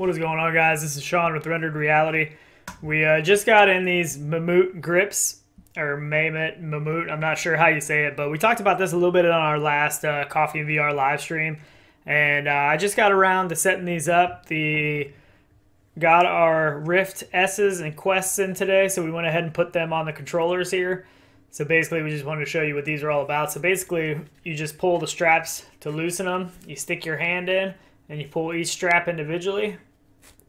What is going on, guys? This is Sean with Rendered Reality. We just got in these Mamut grips, or Mamut, I'm not sure how you say it, but we talked about this a little bit on our last Coffee and VR live stream, and I just got around to setting these up. Got our Rift S's and Quests in today, so we went ahead and put them on the controllers here. So basically, we just wanted to show you what these are all about. So basically, you just pull the straps to loosen them, you stick your hand in, and you pull each strap individually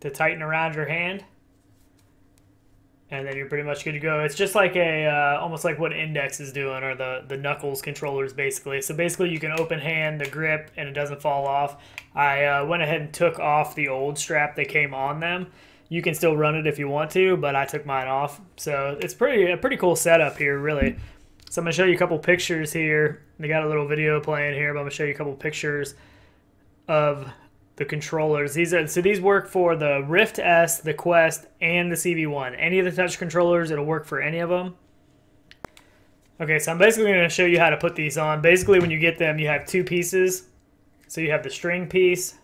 to tighten around your hand, and then you're pretty much good to go. It's just like a almost like what Index is doing, or the knuckles controllers, basically. So basically, you can open hand the grip and it doesn't fall off. I went ahead and took off the old strap that came on them. You can still run it if you want to, but I took mine off. So it's a pretty cool setup here, really. So I'm gonna show you a couple pictures here. They got a little video playing here, but I'm gonna show you a couple pictures of the controllers. These work for the Rift S, the Quest, and the CV1. Any of the touch controllers, it'll work for any of them. Okay, so I'm basically going to show you how to put these on. Basically, when you get them, you have two pieces. So you have the string piece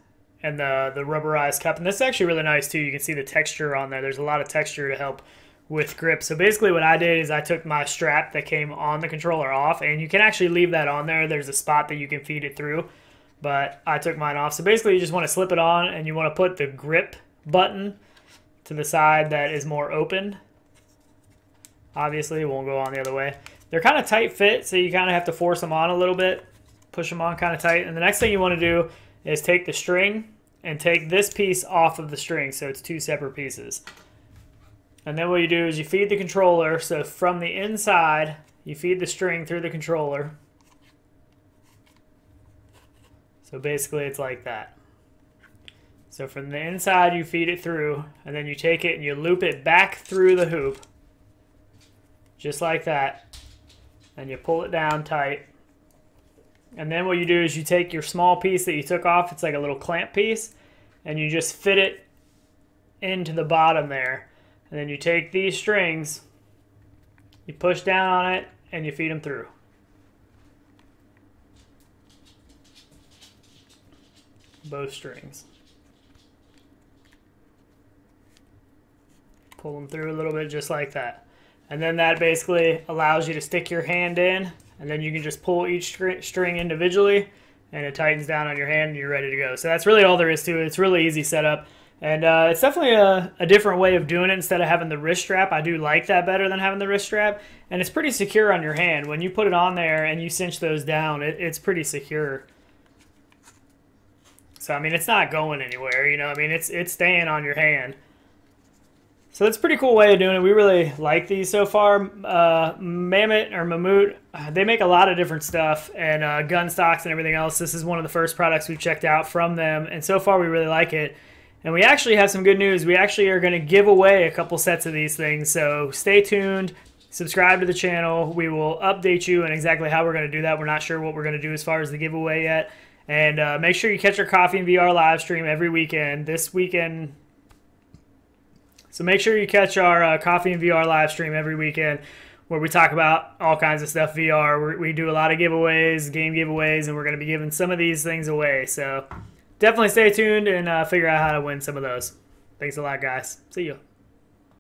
and the rubberized cup. And this is actually really nice too. You can see the texture on there. There's a lot of texture to help with grip. So basically what I did is I took my strap that came on the controller off, and you can actually leave that on there. There's a spot that you can feed it through, but I took mine off. So basically you just want to slip it on, and you want to put the grip button to the side that is more open. Obviously, it won't go on the other way. They're kind of tight fit, so you kind of have to force them on a little bit, push them on kind of tight. And the next thing you want to do is take the string and take this piece off of the string, so it's two separate pieces. And then what you do is you feed the controller. So from the inside, you feed the string through the controller. So basically it's like that. So from the inside you feed it through, and then you take it and you loop it back through the hoop, just like that, and you pull it down tight. And then what you do is you take your small piece that you took off, it's like a little clamp piece, and you just fit it into the bottom there. And then you take these strings, you push down on it, and you feed them through. Both strings. Pull them through a little bit, just like that. And then that basically allows you to stick your hand in, and then you can just pull each string individually, and it tightens down on your hand and you're ready to go. So that's really all there is to it. It's really easy setup, and it's definitely a different way of doing it instead of having the wrist strap. I do like that better than having the wrist strap, and it's pretty secure on your hand. When you put it on there and you cinch those down, it's pretty secure. So, I mean, it's not going anywhere, you know, I mean, it's staying on your hand. So that's a pretty cool way of doing it. We really like these so far. Mamut, they make a lot of different stuff, and gun stocks and everything else. This is one of the first products we've checked out from them, and so far we really like it. And we actually have some good news. We actually are going to give away a couple sets of these things, so stay tuned. Subscribe to the channel. We will update you on exactly how we're going to do that. We're not sure what we're going to do as far as the giveaway yet. And make sure you catch our Coffee and VR live stream every weekend. This weekend. So make sure you catch our Coffee and VR live stream every weekend, where we talk about all kinds of stuff VR. We do a lot of giveaways, game giveaways, and we're going to be giving some of these things away. So definitely stay tuned and figure out how to win some of those. Thanks a lot, guys. See you.